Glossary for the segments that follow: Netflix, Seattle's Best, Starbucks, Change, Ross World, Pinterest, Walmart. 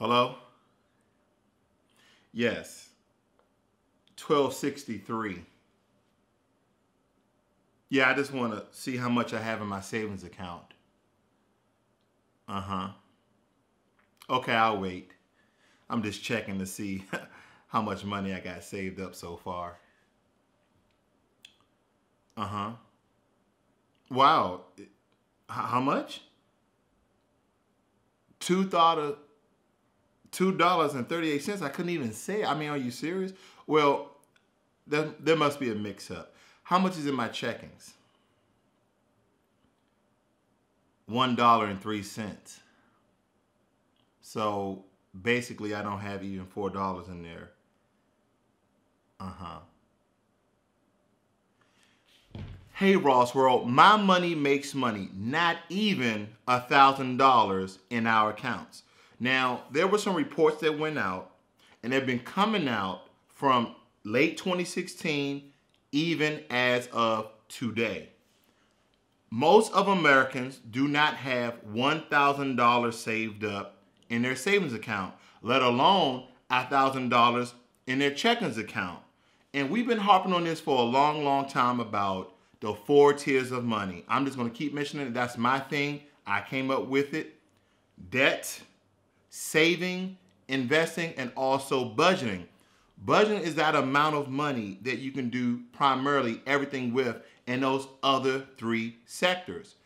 Hello? Yes. 1263. Yeah, I just want to see how much I have in my savings account. Okay, I'll wait. I'm just checking to see how much money I got saved up so far. Wow. How much? $2.38. I couldn't even say it. I mean, are you serious? Well, there must be a mix-up. How much is in my checkings? $1.03. So basically, I don't have even $4 in there. Hey, Ross World, my money makes money. Not even $1,000 in our accounts. Now, there were some reports that went out, and they've been coming out from late 2016, even as of today. Most of Americans do not have $1,000 saved up in their savings account, let alone $1,000 in their checkings account. And we've been harping on this for a long, long time about the 4 tiers of money. I'm just going to keep mentioning it. That's my thing. I came up with it. Debt, saving, investing, and also budgeting. Budgeting is that amount of money that you can do primarily everything with in those other 3 sectors.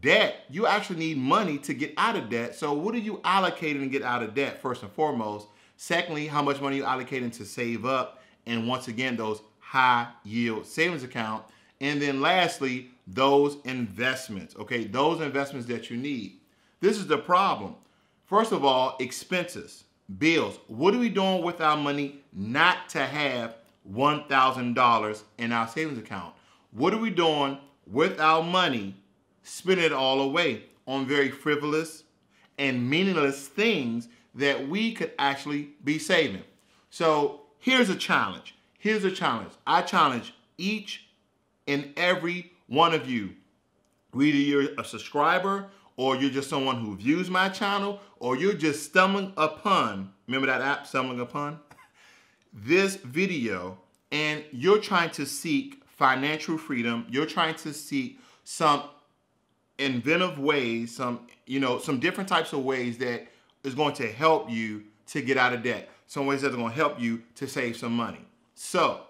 Debt, you actually need money to get out of debt. So what are you allocating to get out of debt, first and foremost? Secondly, how much money are you allocating to save up? And once again, those high yield savings account. And then lastly, those investments, okay? Those investments that you need. This is the problem. First of all, expenses, bills. What are we doing with our money not to have $1,000 in our savings account? What are we doing with our money, spending it all away on very frivolous and meaningless things that we could actually be saving? So here's a challenge. I challenge each and every one of you. Whether you're a subscriber, or you're just someone who views my channel, or you're just stumbling upon, remember that app, stumbling upon? This video, and you're trying to seek financial freedom, you're trying to seek some inventive ways, some different types of ways that is going to help you to get out of debt. Some ways that are going to help you to save some money. So,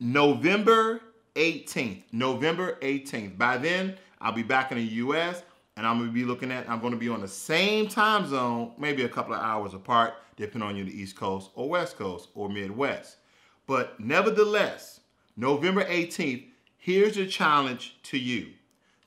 November 18th, November 18th. By then, I'll be back in the U.S., and I'm going to be on the same time zone, maybe a couple of hours apart, depending on you, the East Coast or West Coast or Midwest. But nevertheless, November 18th, here's your challenge to you,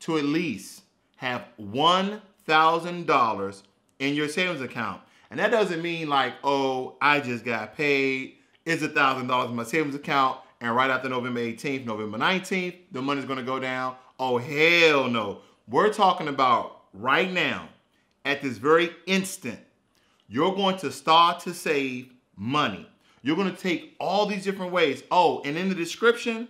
to at least have $1,000 in your savings account. And that doesn't mean like, oh, I just got paid. It's $1,000 in my savings account. And right after November 18th, November 19th, the money's going to go down. Oh, hell no. We're talking about right now, at this very instant, you're going to start to save money. You're going to take all these different ways. Oh, and in the description,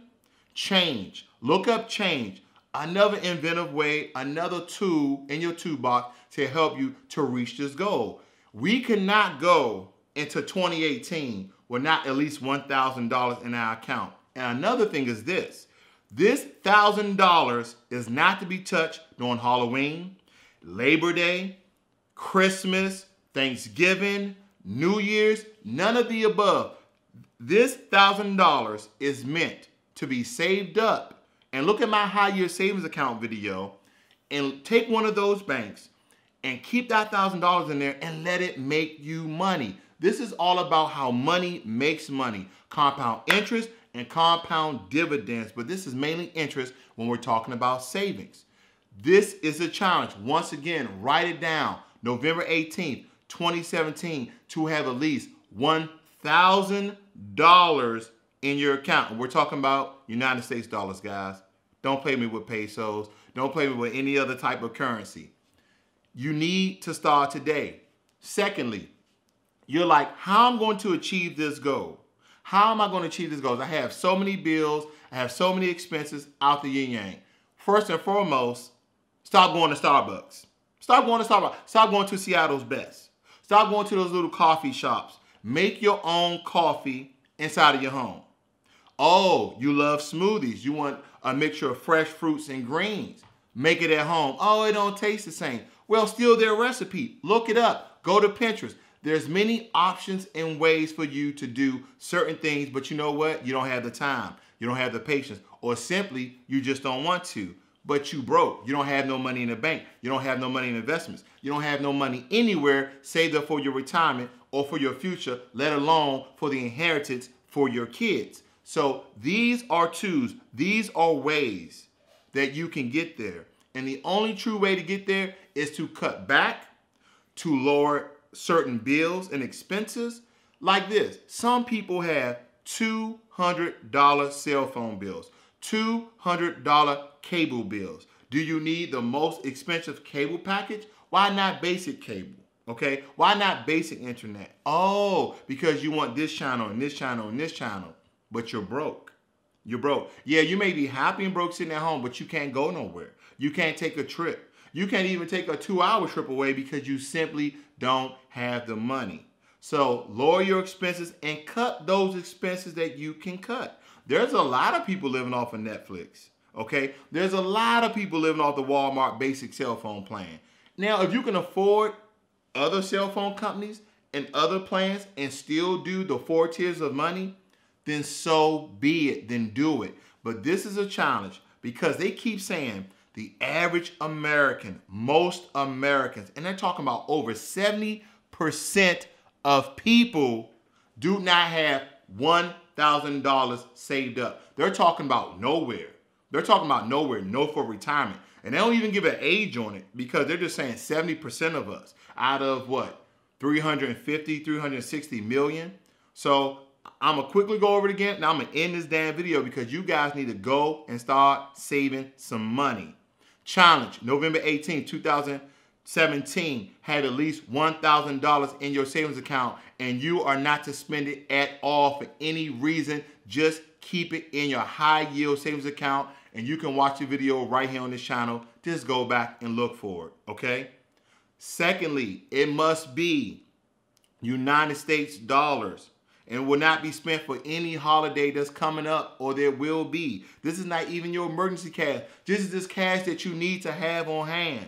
Change. Look up Change. Another inventive way, another tool in your toolbox to help you to reach this goal. We cannot go into 2018 with not at least $1,000 in our account. And another thing is this. This $1,000 is not to be touched during Halloween, Labor Day, Christmas, Thanksgiving, New Year's, none of the above. This $1,000 is meant to be saved up. And look at my high yield savings account video and take one of those banks and keep that $1,000 in there and let it make you money. This is all about how money makes money. Compound interest and compound dividends, but this is mainly interest when we're talking about savings. This is a challenge. Once again, write it down. November 18th, 2017, to have at least $1,000 in your account. And we're talking about United States dollars, guys. Don't play me with pesos. Don't play me with any other type of currency. You need to start today. Secondly, you're like, how am I going to achieve this goal? How am I going to achieve this goal? I have so many bills. I have so many expenses out the yin yang. First and foremost, stop going to Starbucks. Stop going to Seattle's Best. Stop going to those little coffee shops. Make your own coffee inside of your home. Oh, you love smoothies. You want a mixture of fresh fruits and greens. Make it at home. Oh, it don't taste the same. Well, steal their recipe. Look it up. Go to Pinterest. There's many options and ways for you to do certain things, but you know what? You don't have the time. You don't have the patience, or simply you just don't want to, but you broke. You don't have no money in the bank. You don't have no money in investments. You don't have no money anywhere saved up for your retirement or for your future, let alone for the inheritance for your kids. So these are tools. These are ways that you can get there. And the only true way to get there is to cut back, to lower certain bills and expenses like this. Some people have $200 cell phone bills, $200 cable bills. Do you need the most expensive cable package? Why not basic cable? Okay, why not basic internet? Oh, because you want this channel and this channel and this channel, but you're broke. You're broke. Yeah, you may be happy and broke sitting at home, but you can't go nowhere. You can't take a trip. You can't even take a 2-hour trip away because you simply don't have the money. So lower your expenses and cut those expenses that you can cut. There's a lot of people living off of Netflix, okay? There's a lot of people living off the Walmart basic cell phone plan. Now, if you can afford other cell phone companies and other plans and still do the 4 tiers of money, then so be it, then do it. But this is a challenge because they keep saying the average American, most Americans, and they're talking about over 70% of people do not have $1,000 saved up. They're talking about nowhere. They're talking about nowhere, no for retirement. And they don't even give an age on it because they're just saying 70% of us out of what? 350, 360 million. So I'm gonna quickly go over it again and I'm gonna end this damn video because you guys need to go and start saving some money. Challenge, November 18, 2017, had at least $1,000 in your savings account and you are not to spend it at all for any reason. Just keep it in your high yield savings account and you can watch the video right here on this channel. Just go back and look for it, okay? Secondly, it must be United States dollars and will not be spent for any holiday that's coming up or there will be. This is not even your emergency cash. This is just cash that you need to have on hand.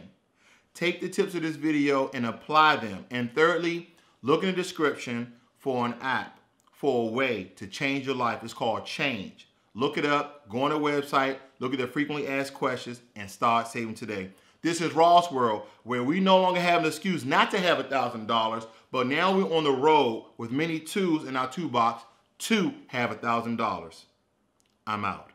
Take the tips of this video and apply them. And thirdly, look in the description for an app, for a way to change your life. It's called Change. Look it up, go on their website, look at the frequently asked questions, and start saving today. This is Ross World, where we no longer have an excuse not to have $1,000, but now we're on the road with many tools in our toolbox to have $1,000. I'm out.